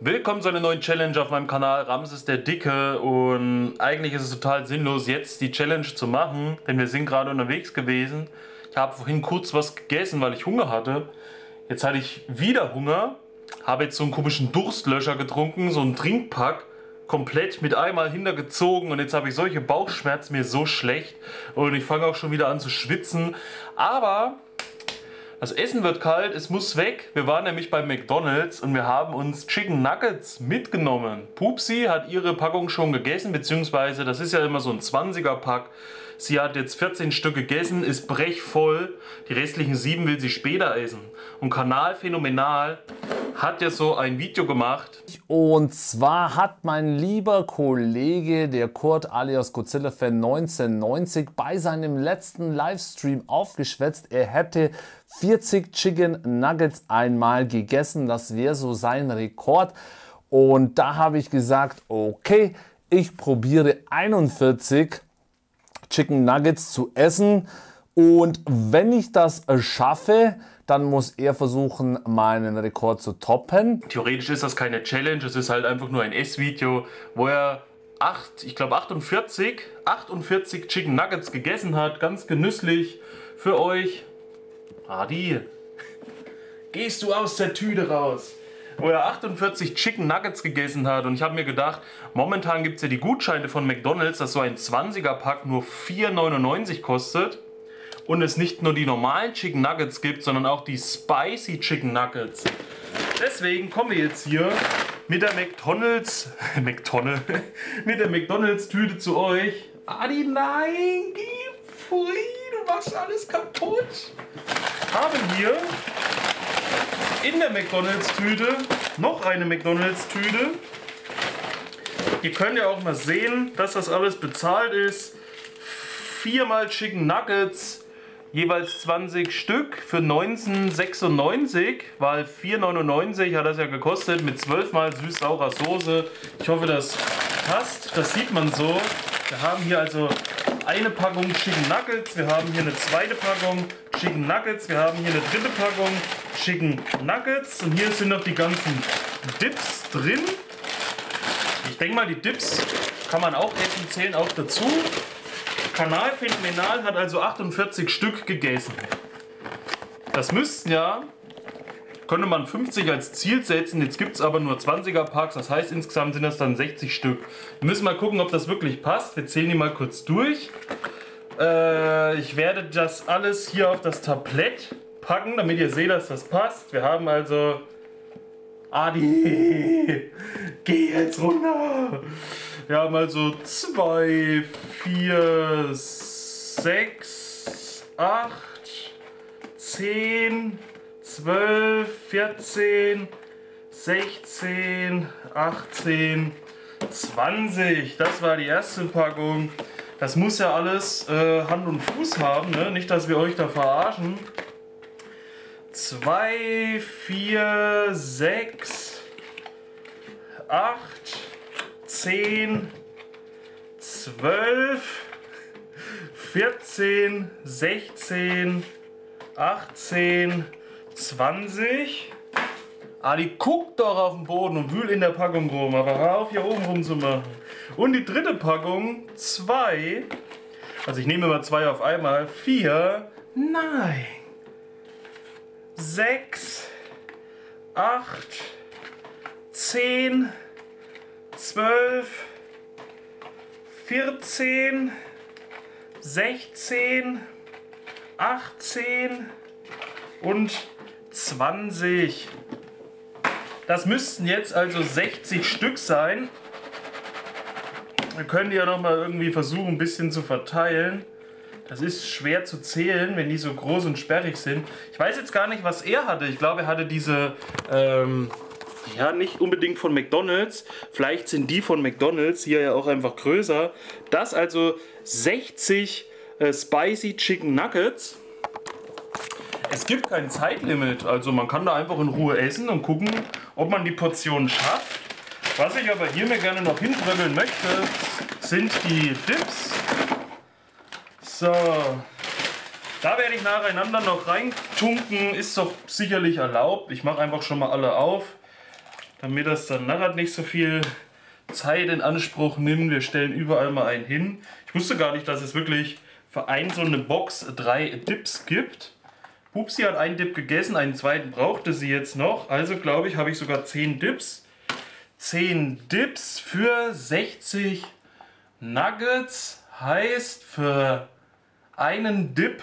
Willkommen zu einer neuen Challenge auf meinem Kanal, Ramses der Dicke, und eigentlich ist es total sinnlos, jetzt die Challenge zu machen, denn wir sind gerade unterwegs gewesen. Ich habe vorhin kurz was gegessen, weil ich Hunger hatte. Jetzt hatte ich wieder Hunger, habe jetzt so einen komischen Durstlöscher getrunken, so einen Trinkpack, komplett mit einmal hintergezogen, und jetzt habe ich solche Bauchschmerzen, mir so schlecht, und ich fange auch schon wieder an zu schwitzen, aber das Essen wird kalt, es muss weg. Wir waren nämlich bei McDonalds und wir haben uns Chicken Nuggets mitgenommen. Pupsi hat ihre Packung schon gegessen, beziehungsweise das ist ja immer so ein 20er-Pack. Sie hat jetzt 14 Stück gegessen, ist brechvoll. Die restlichen 7 will sie später essen. Und Kanal Fenomenal hat ja so ein Video gemacht. Und zwar hat mein lieber Kollege, der Kurt alias Godzilla Fan 1990, bei seinem letzten Livestream aufgeschwätzt, er hätte 40 Chicken Nuggets einmal gegessen. Das wäre so sein Rekord. Und da habe ich gesagt, okay, ich probiere 41 Chicken Nuggets zu essen. Und wenn ich das schaffe, dann muss er versuchen, meinen Rekord zu toppen. Theoretisch ist das keine Challenge, es ist halt einfach nur ein Essvideo, wo er 48 Chicken Nuggets gegessen hat, ganz genüsslich für euch. Adi, gehst du aus der Tüte raus? Wo er 48 Chicken Nuggets gegessen hat, und ich habe mir gedacht, momentan gibt es ja die Gutscheine von McDonalds, dass so ein 20er-Pack nur 4,99 kostet. Und es nicht nur die normalen Chicken Nuggets gibt, sondern auch die Spicy Chicken Nuggets. Deswegen kommen wir jetzt hier mit der McDonalds-Tüte zu euch. Adi, nein, geh, pfui, du machst alles kaputt. Haben hier in der McDonalds-Tüte noch eine McDonalds-Tüte. Ihr könnt ja auch mal sehen, dass das alles bezahlt ist. 4 mal Chicken Nuggets, jeweils 20 Stück für 19,96, weil 4,99 hat das ja gekostet, mit 12 mal süß-saurer Soße. Ich hoffe, das passt, das sieht man so. Wir haben hier also eine Packung Chicken Nuggets, wir haben hier eine zweite Packung Chicken Nuggets, wir haben hier eine dritte Packung Chicken Nuggets, und hier sind noch die ganzen Dips drin. Ich denke mal, die Dips kann man auch essen, zählen auch dazu. Kanal Phänomenal hat also 48 Stück gegessen. Das müssten ja, könnte man 50 als Ziel setzen, jetzt gibt es aber nur 20er Packs, das heißt insgesamt sind das dann 60 Stück. Wir müssen mal gucken, ob das wirklich passt, wir zählen die mal kurz durch. Ich werde das alles hier auf das Tablett packen, damit ihr seht, dass das passt. Wir haben also... Adi, geh jetzt runter! Wir haben also 2, 4, 6, 8, 10, 12, 14, 16, 18, 20. Das war die erste Packung. Das muss ja alles Hand und Fuß haben, ne? Nicht, dass wir euch da verarschen. 2, 4, 6, 8, 10, 12, 14, 16, 18, 20. Adi, guck doch auf den Boden und wühl in der Packung rum, aber hör auf, hier oben rumzumachen. Und die dritte Packung, 2, also ich nehme immer 2 auf einmal, 4, nein. 6, 8, 10, 12, 14, 16, 18 und 20. Das müssten jetzt also 60 Stück sein. Wir können die ja nochmal irgendwie versuchen, ein bisschen zu verteilen. Das ist schwer zu zählen, wenn die so groß und sperrig sind. Ich weiß jetzt gar nicht, was er hatte. Ich glaube, er hatte diese, ja, nicht unbedingt von McDonalds. Vielleicht sind die von McDonalds hier ja auch einfach größer. Das also 60 Spicy Chicken Nuggets. Es gibt kein Zeitlimit. Also man kann da einfach in Ruhe essen und gucken, ob man die Portion schafft. Was ich aber hier mir gerne noch hintröbeln möchte, sind die Dips. So, da werde ich nacheinander noch reintunken, ist doch sicherlich erlaubt. Ich mache einfach schon mal alle auf. damit das dann nachher nicht so viel Zeit in Anspruch nimmt. Wir stellen überall mal einen hin. Ich wusste gar nicht, dass es wirklich für ein so eine Box 3 Dips gibt. Pupsi hat einen Dip gegessen, einen zweiten brauchte sie jetzt noch. Also glaube ich, habe ich sogar 10 Dips. 10 Dips für 60 Nuggets heißt für einen Dip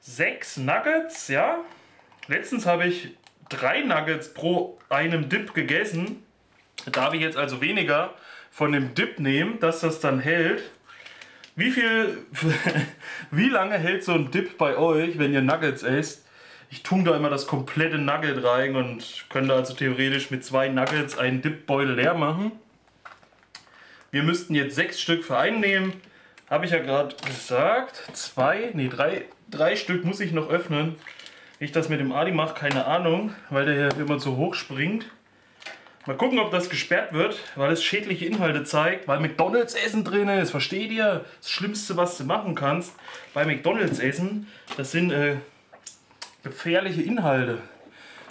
6 Nuggets, ja. Letztens habe ich 3 Nuggets pro einem Dip gegessen. Darf ich jetzt also weniger von dem Dip nehmen, dass das dann hält. Wie lange hält so ein Dip bei euch, wenn ihr Nuggets esst? Ich tue da immer das komplette Nugget rein und könnte also theoretisch mit 2 Nuggets einen Dipbeutel leer machen. Wir müssten jetzt 6 Stück für einen nehmen. Habe ich ja gerade gesagt. 3 Stück muss ich noch öffnen. Ich das mit dem Adi mache, keine Ahnung, weil der hier immer zu hoch springt. Mal gucken, ob das gesperrt wird, weil es schädliche Inhalte zeigt, weil McDonalds Essen drin ist, versteht ihr? Das Schlimmste, was du machen kannst bei McDonalds Essen, das sind gefährliche Inhalte.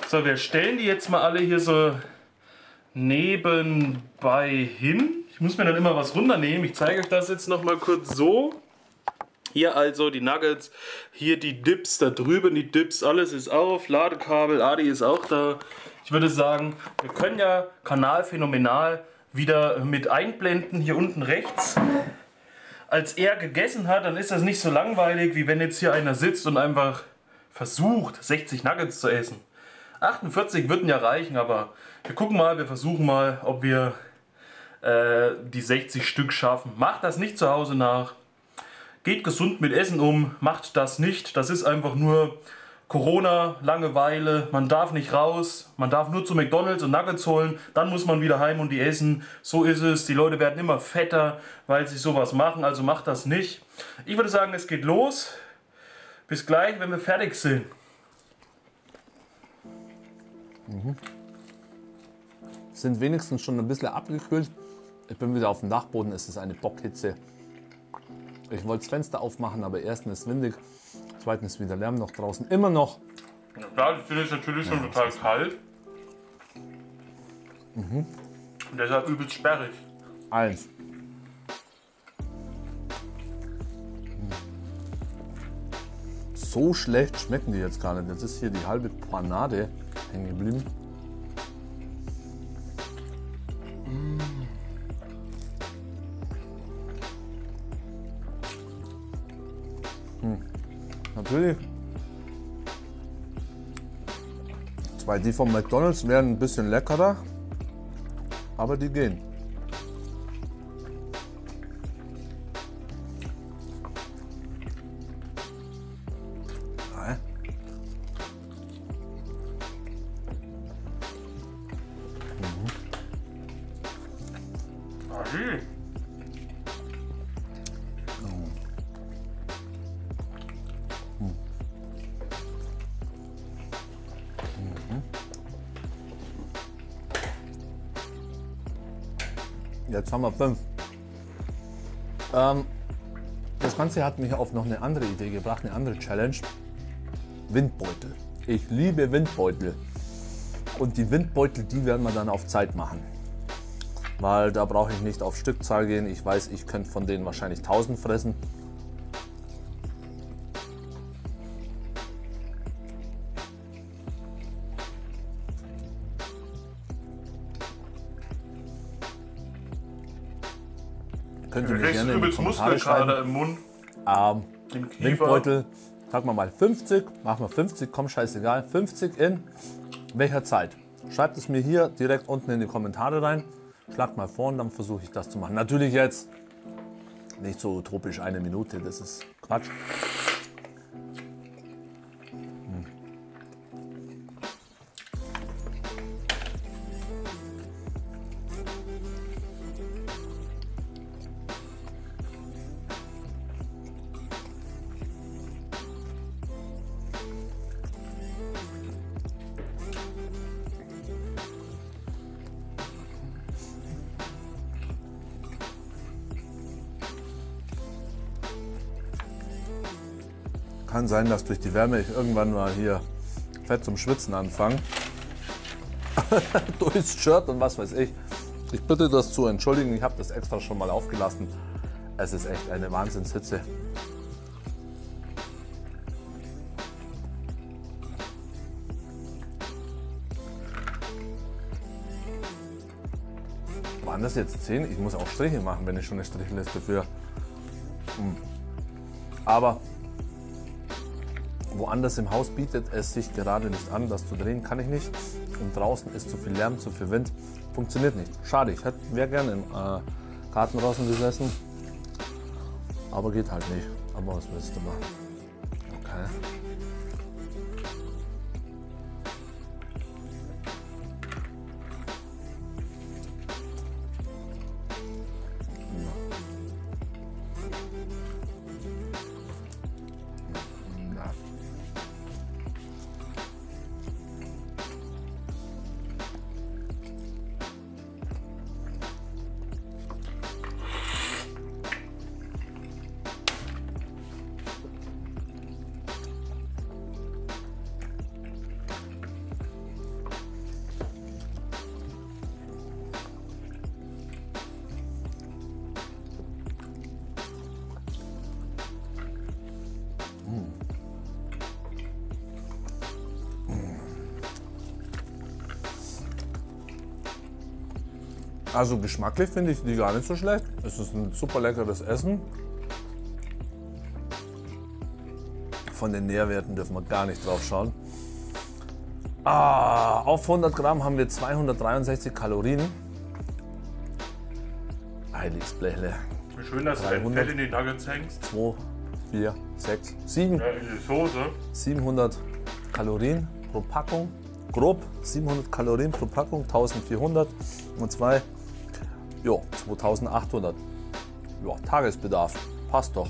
So, wir stellen die jetzt mal alle hier so nebenbei hin. Ich muss mir dann immer was runternehmen, ich zeige euch das jetzt nochmal kurz so. Hier also die Nuggets, hier die Dips, da drüben die Dips, alles ist auf, Ladekabel, Adi ist auch da. Ich würde sagen, wir können ja Kanal Phänomenal wieder mit einblenden, hier unten rechts. Als er gegessen hat, dann ist das nicht so langweilig, wie wenn jetzt hier einer sitzt und einfach versucht, 60 Nuggets zu essen. 48 würden ja reichen, aber wir gucken mal, wir versuchen mal, ob wir die 60 Stück schaffen. Macht das nicht zu Hause nach. Geht gesund mit Essen um, macht das nicht. Das ist einfach nur Corona, Langeweile, man darf nicht raus, man darf nur zu McDonalds und Nuggets holen, dann muss man wieder heim und die essen. So ist es, die Leute werden immer fetter, weil sie sowas machen, also macht das nicht. Ich würde sagen, es geht los. Bis gleich, wenn wir fertig sind. Mhm. Sind wenigstens schon ein bisschen abgekühlt. Ich bin wieder auf dem Dachboden, es ist eine Bockhitze. Ich wollte das Fenster aufmachen, aber erstens ist windig, zweitens ist wieder Lärm noch draußen, immer noch. Ja klar, das Bier ist natürlich schon total kalt. Mhm. Und deshalb übelst sperrig. Eins. So schlecht schmecken die jetzt gar nicht. Jetzt ist hier die halbe Panade hängen geblieben. Natürlich. 2, die von McDonalds wären ein bisschen leckerer, aber die gehen. Nein. Mhm. Jetzt haben wir 5. Das Ganze hat mich auf noch eine andere Idee gebracht, eine andere Challenge. Windbeutel. Ich liebe Windbeutel. Und die Windbeutel, die werden wir dann auf Zeit machen. Weil da brauche ich nicht auf Stückzahl gehen. Ich weiß, ich könnte von denen wahrscheinlich 1000 fressen. Könnt ihr mir gerne in die Kommentare schreiben. Im Mund, im Kiefer. Windbeutel, sagen wir mal 50, machen wir 50, komm scheißegal, 50 in welcher Zeit? Schreibt es mir hier direkt unten in die Kommentare rein, schlagt mal vor und dann versuche ich das zu machen. Natürlich jetzt nicht so utopisch 1 Minute, das ist Quatsch. Kann sein, dass durch die Wärme ich irgendwann mal hier fett zum Schwitzen anfange. durchs Shirt und was weiß ich. Ich bitte das zu entschuldigen, ich habe das extra schon mal aufgelassen. Es ist echt eine Wahnsinnshitze. Waren das jetzt 10? Ich muss auch Striche machen, wenn ich schon eine Strichliste für... Aber woanders im Haus bietet es sich gerade nicht an, das zu drehen kann ich nicht. Und draußen ist zu viel Lärm, zu viel Wind, funktioniert nicht. Schade, ich wäre gerne im Garten draußen gesessen, aber geht halt nicht. Aber was willst du machen? Okay. Also geschmacklich finde ich die gar nicht so schlecht. Es ist ein super leckeres Essen. Von den Nährwerten dürfen wir gar nicht drauf schauen. Ah, auf 100 Gramm haben wir 263 Kalorien. Heiligsblechle. Schön, dass du dein Fett in die Nuggets hängst. 2, 4, 6, 7. Ja, in die Soße. 700 Kalorien pro Packung. Grob 700 Kalorien pro Packung, 1400 und 2. Jo, 2800. Jo, Tagesbedarf. Passt doch.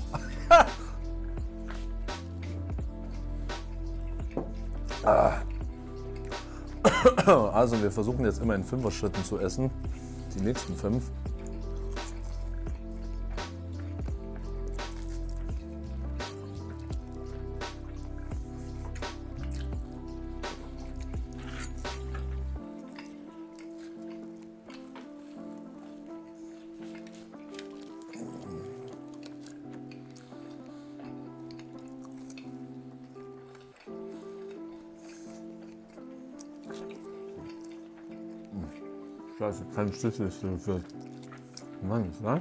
Also wir versuchen jetzt immer in 5er Schritten zu essen. Die nächsten 5. Scheiße, kein Schlüssel ist dafür. Mann, ne?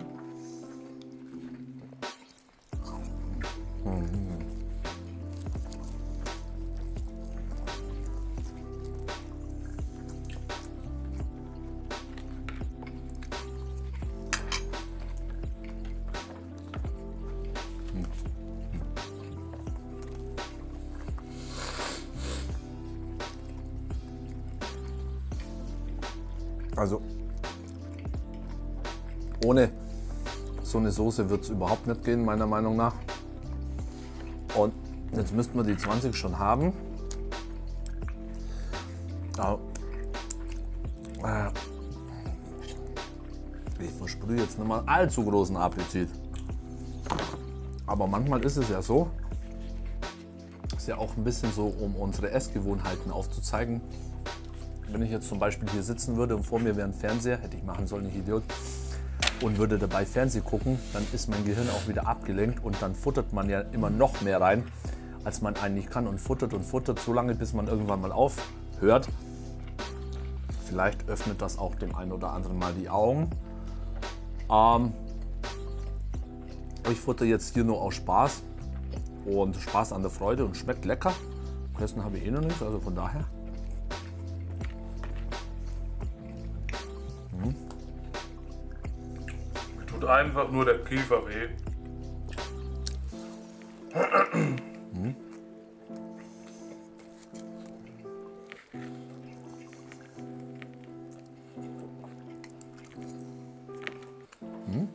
Also ohne so eine Soße wird es überhaupt nicht gehen, meiner Meinung nach. Und jetzt müssten wir die 20 schon haben. Ich versprühe jetzt nicht mal allzu großen Appetit. Aber manchmal ist es ja so. Ist ja auch ein bisschen so, um unsere Essgewohnheiten aufzuzeigen. Wenn ich jetzt zum Beispiel hier sitzen würde und vor mir wäre ein Fernseher, hätte ich machen sollen, nicht Idiot, und würde dabei Fernseh gucken, dann ist mein Gehirn auch wieder abgelenkt und dann futtert man ja immer noch mehr rein, als man eigentlich kann und futtert so lange, bis man irgendwann mal aufhört. Vielleicht öffnet das auch dem einen oder anderen mal die Augen. Ich futter jetzt hier nur aus Spaß und Spaß an der Freude und schmeckt lecker. Gegessen habe ich eh noch nichts, also von daher. Einfach nur der Kiefer weh. Hm. Hm.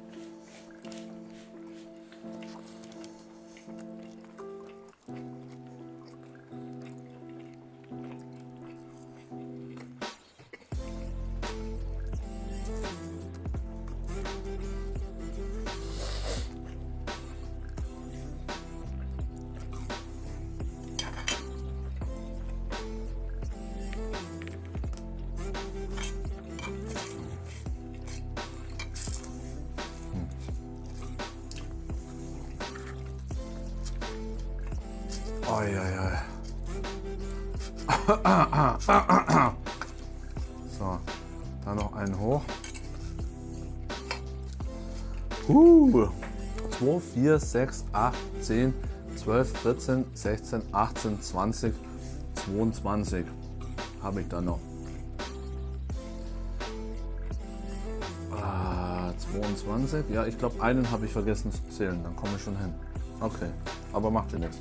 Eieiei. So, da noch einen hoch. 2, 4, 6, 8, 10, 12, 14, 16, 18, 20, 22 habe ich da noch. 22, ja, ich glaube, einen habe ich vergessen zu zählen, dann komme ich schon hin. Okay, aber macht ihr nichts.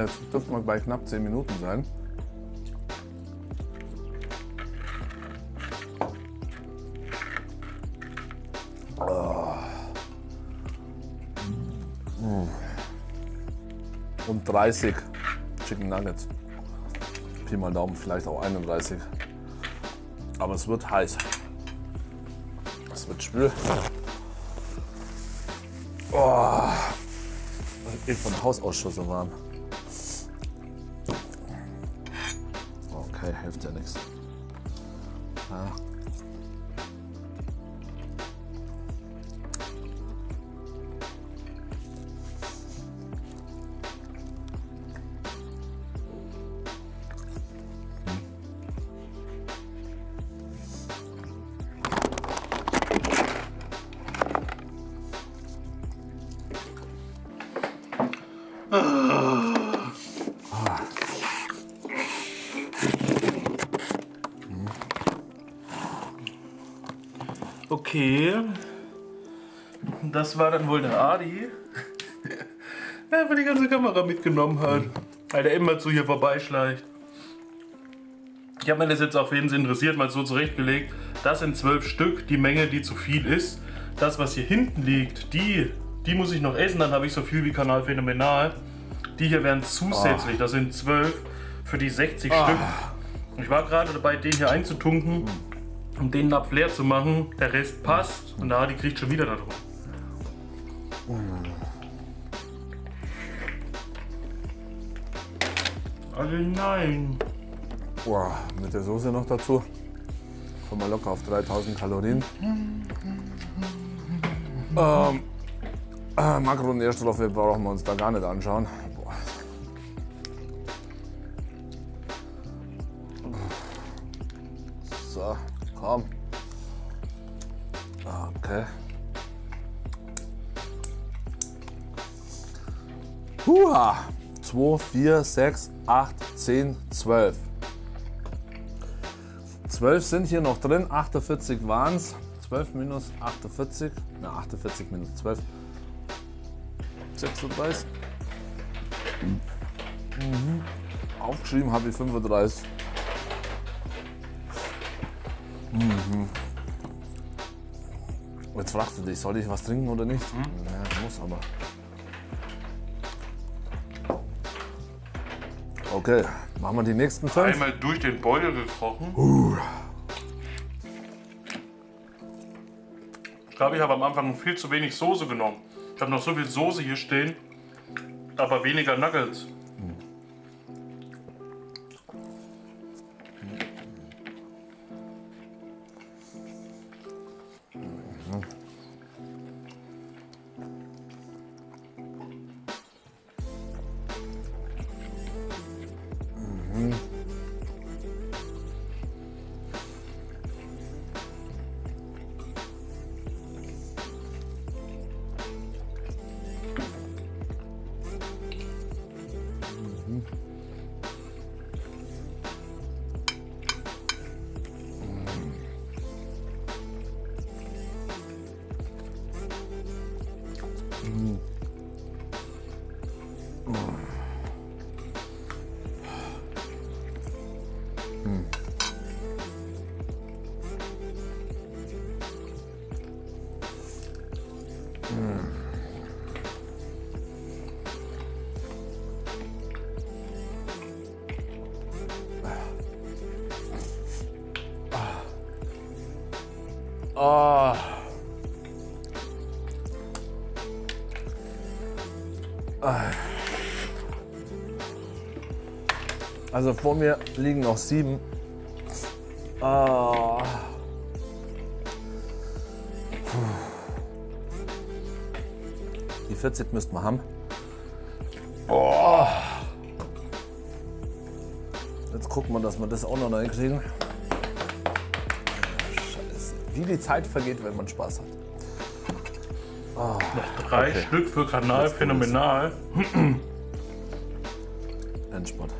Jetzt dürfen wir bei knapp 10 Minuten sein. Und 30 Chicken Nuggets. Pi mal Daumen, vielleicht auch 31. Aber es wird heiß. Es wird schwül. Ich bin von Haus aus schon so warm. Okay, hilft ja nichts. Ja. Okay, das war dann wohl der Adi, der einfach die ganze Kamera mitgenommen hat, weil der immer zu hier vorbeischleicht. Ich habe mir das jetzt auch für jeden interessiert, mal so zurechtgelegt. Das sind 12 Stück, die Menge, die zu viel ist. Das, was hier hinten liegt, die muss ich noch essen, dann habe ich so viel wie Kanal Phänomenal. Die hier wären zusätzlich, das sind 12 für die 60 Stück. Ich war gerade dabei, den hier einzutunken. Um den Napf leer zu machen, der Rest passt und da die kriegt schon wieder da drum. Also nein. Boah, mit der Soße noch dazu. Kommen wir locker auf 3000 Kalorien. Makronährstoffe brauchen wir uns da gar nicht anschauen. Boah. So. Okay. Huha! 2, 4, 6, 8, 10, 12. 12 sind hier noch drin, 48 waren es. 12 minus 48, na 48 minus 12. 36. Aufgeschrieben habe ich 35. Jetzt fragst du dich, soll ich was trinken oder nicht? Ja, ich muss aber. Okay, machen wir die nächsten 5. Einmal durch den Beutel gekrochen. Ich glaube, ich habe am Anfang viel zu wenig Soße genommen. Ich habe noch so viel Soße hier stehen, aber weniger Nuggets. Oh. Also vor mir liegen noch 7. Oh. Die 40 müssten wir haben. Oh. Jetzt gucken wir, dass wir das auch noch reinkriegen. Scheiße. Wie die Zeit vergeht, wenn man Spaß hat. Oh. Noch 3 okay. Stück für Kanal Phänomenal. Endspurt. Okay.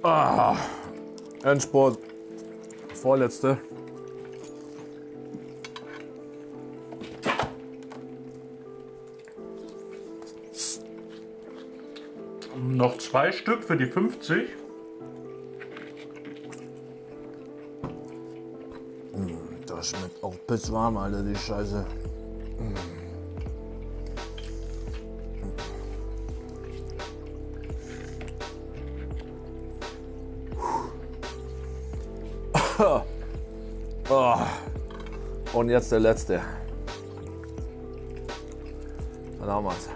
Ah, Endsport, vorletzte. Noch 2 Stück für die 50. Das schmeckt auch pisswarm, Alter, die Scheiße. Oh. Und jetzt der letzte. Dann haben wir's.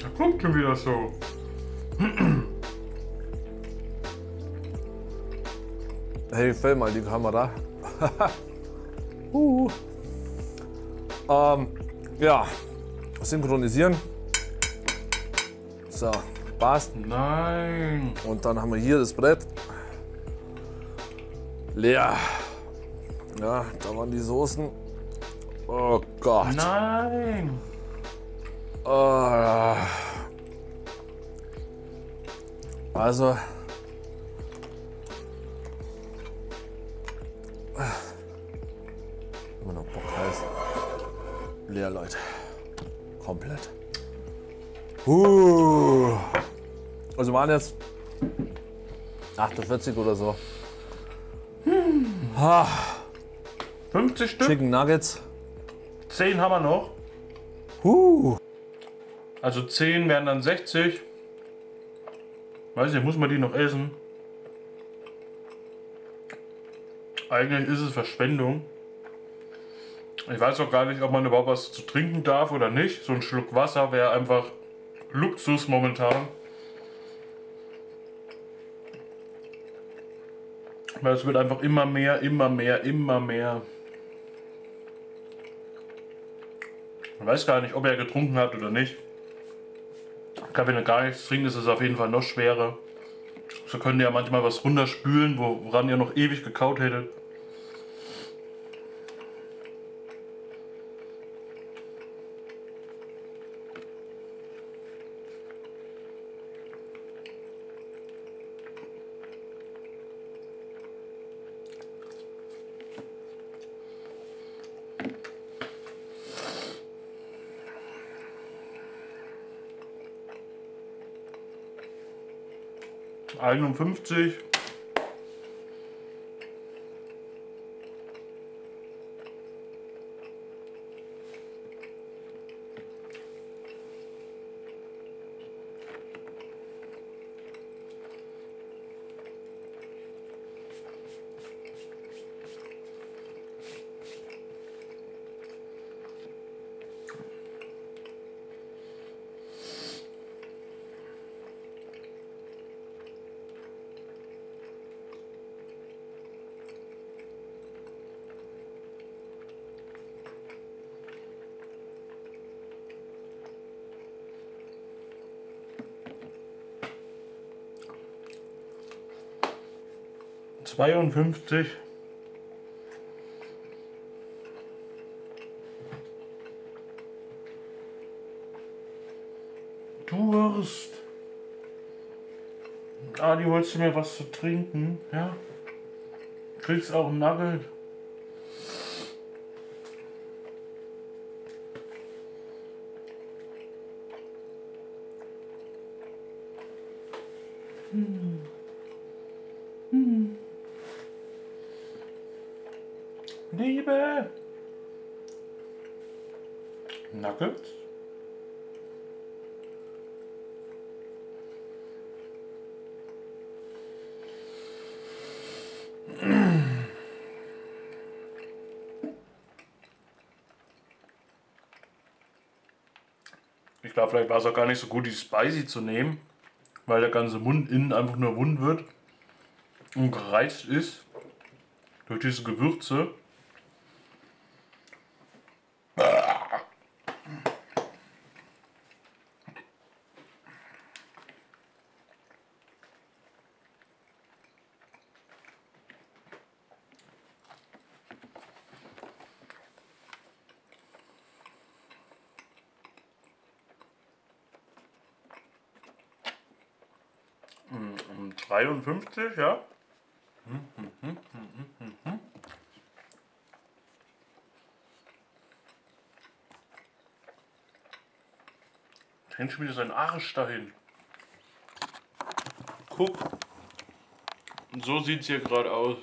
Da guckt schon wieder so. Hey, film mal die Kamera. Ja, synchronisieren. So, passt. Nein. Und dann haben wir hier das Brett. Leer. Ja, da waren die Soßen. Oh Gott. Nein. Also. Immer noch Bock heiß. Leer, Leute. Komplett. Also waren jetzt 48 oder so. 50 Stück. Chicken Nuggets. 10 haben wir noch. Also 10 wären dann 60. Weiß nicht, muss man die noch essen? Eigentlich ist es Verschwendung. Ich weiß auch gar nicht, ob man überhaupt was zu trinken darf oder nicht. So ein Schluck Wasser wäre einfach Luxus momentan. Weil es wird einfach immer mehr. Ich weiß gar nicht, ob er getrunken hat oder nicht. Ich glaube, wenn er gar nichts trinkt, ist es auf jeden Fall noch schwerer. So könnt ihr ja manchmal was runterspülen, woran ihr noch ewig gekaut hättet. 51. Durst. Ah, die holst du mir was zu trinken, ja? Kriegst auch einen Nugget. Liebe Nuggets. Ich glaube, vielleicht war es auch gar nicht so gut, die Spicy zu nehmen, weil der ganze Mund innen einfach nur wund wird und gereizt ist durch diese Gewürze. Um 53, ja. Hängt schon wieder sein Arsch dahin. Guck. Und so sieht es hier gerade aus.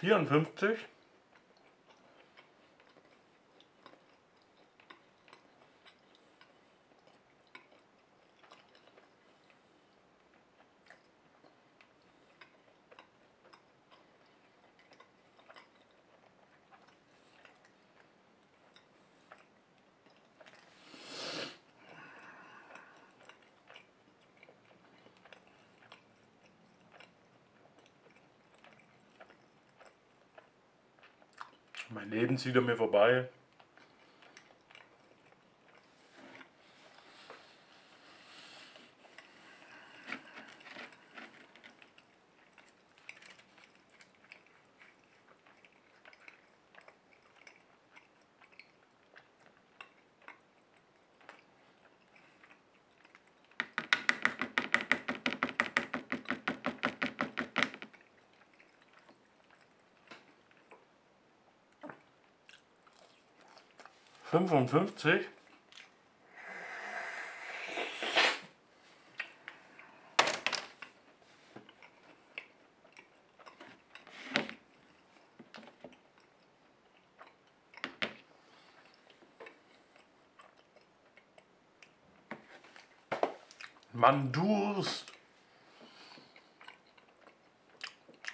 Vierundfünfzig. Mein Leben zieht an mir vorbei. Fünfundfünfzig. Mann, Durst.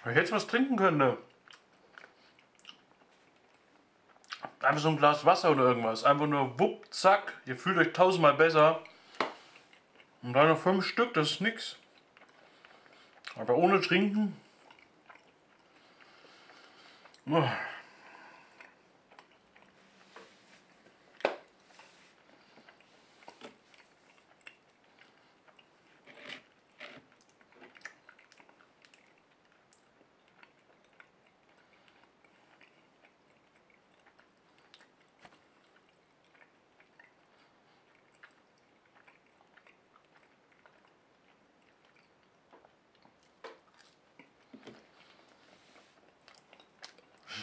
Wenn ich jetzt was trinken könnte. Einfach so ein Glas Wasser oder irgendwas. Einfach nur wupp, zack. Ihr fühlt euch tausendmal besser. Und dann noch 5 Stück, das ist nix. Aber ohne Trinken. Oh.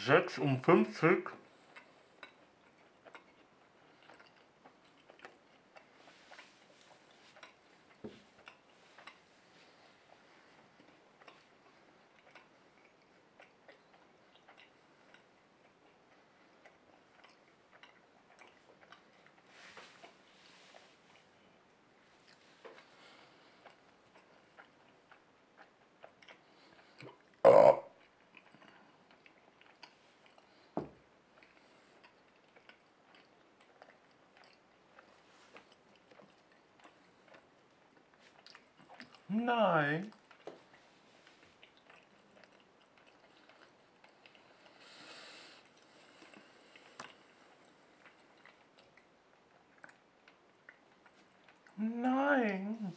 6,50 €. Nein. Nein.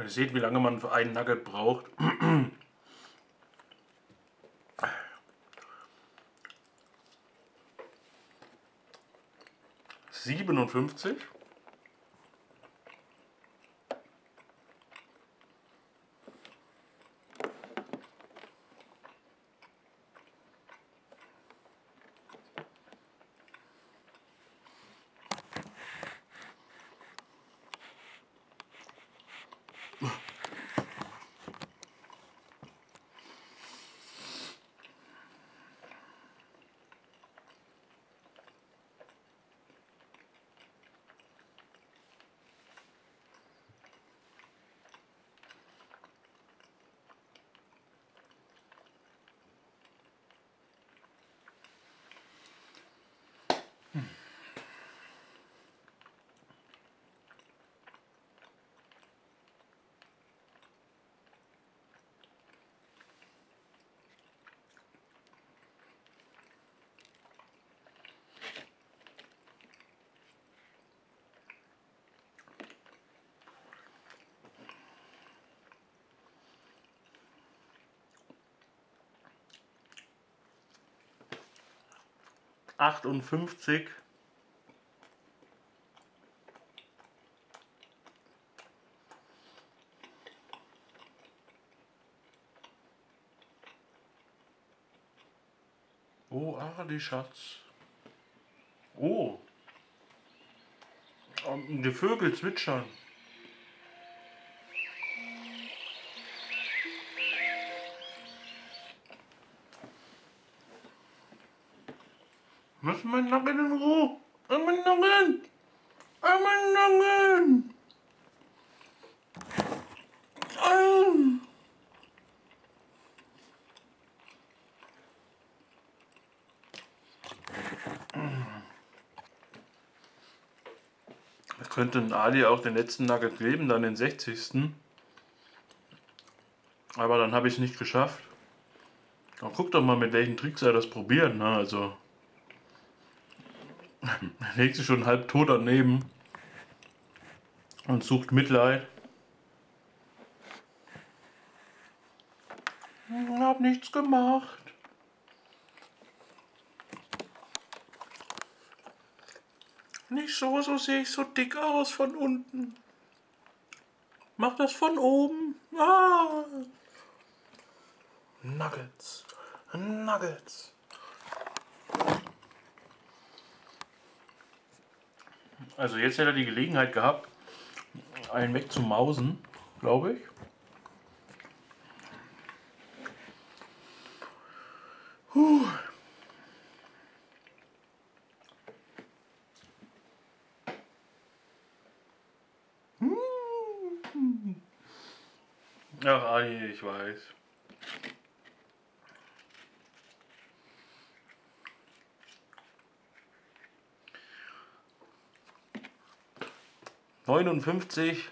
Ihr seht, wie lange man für einen Nugget braucht. €57. €58. Oh, Adi, Schatz. Oh. Die Vögel zwitschern. Lass mein Nacken in Ruhe! Mein Nacken! Mein Nacken! Da könnte ein Ali auch den letzten Nugget geben, dann den 60. Aber dann habe ich es nicht geschafft. Dann guck doch mal, mit welchen Tricks er das probiert, ne? Also. Legt sich schon halb tot daneben und sucht Mitleid. Ich hab nichts gemacht. Nicht so, so sehe ich so dick aus von unten. Mach das von oben. Ah. Nuggets. Nuggets. Also jetzt hätte er die Gelegenheit gehabt, einen wegzumausen, glaube ich. Puh. Ach, Adi, ich weiß. €59.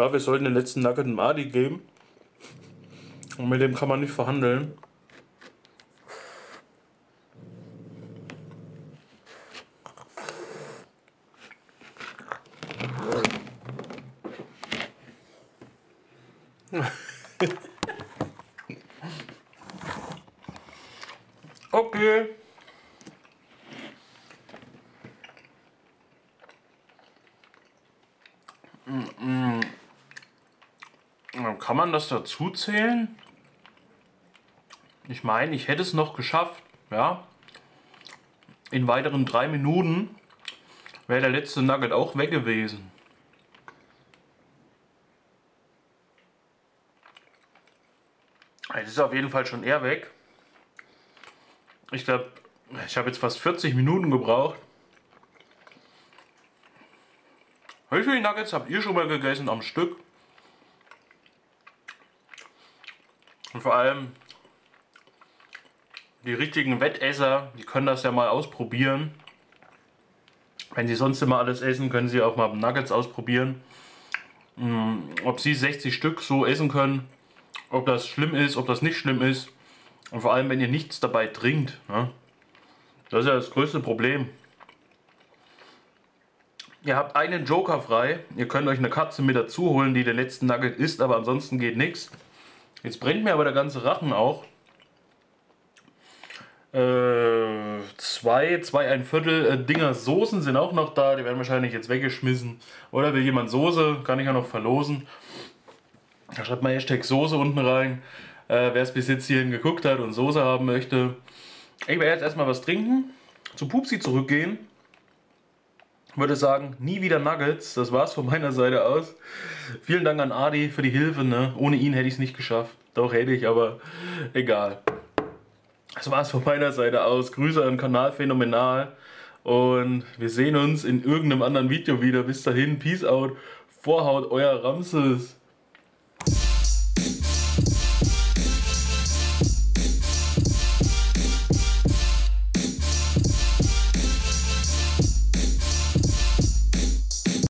Strafe, es sollten den letzten Nugget im Adi geben. Und mit dem kann man nicht verhandeln. Okay. Kann man das dazu zählen? Ich meine, ich hätte es noch geschafft, ja. In weiteren 3 Minuten wäre der letzte Nugget auch weg gewesen. Es ist auf jeden Fall schon eher weg. Ich glaube, ich habe jetzt fast 40 Minuten gebraucht. Wie viele Nuggets habt ihr schon mal gegessen am Stück? Und vor allem die richtigen Wettesser, die können das ja mal ausprobieren. Wenn sie sonst immer alles essen, können sie auch mal Nuggets ausprobieren. Ob sie 60 Stück so essen können, ob das schlimm ist, ob das nicht schlimm ist. Und vor allem, wenn ihr nichts dabei trinkt, ne? Das ist ja das größte Problem. Ihr habt einen Joker frei. Ihr könnt euch eine Katze mit dazu holen, die den letzten Nugget isst, aber ansonsten geht nichts. Jetzt brennt mir aber der ganze Rachen auch. 2 1/4 Dinger Soßen sind auch noch da. Die werden wahrscheinlich jetzt weggeschmissen. Oder will jemand Soße? Kann ich ja noch verlosen. Da schreibt mal Hashtag Soße unten rein. Wer es bis jetzt hierhin geguckt hat und Soße haben möchte. Ich werde jetzt erstmal was trinken. Zu Pupsi zurückgehen. Würde sagen, nie wieder Nuggets. Das war's von meiner Seite aus. Vielen Dank an Adi für die Hilfe. Ne? Ohne ihn hätte ich es nicht geschafft. Doch hätte ich, aber egal. Das war's von meiner Seite aus. Grüße an Kanal Phänomenal. Und wir sehen uns in irgendeinem anderen Video wieder. Bis dahin, Peace out. Vorhaut, euer Ramses.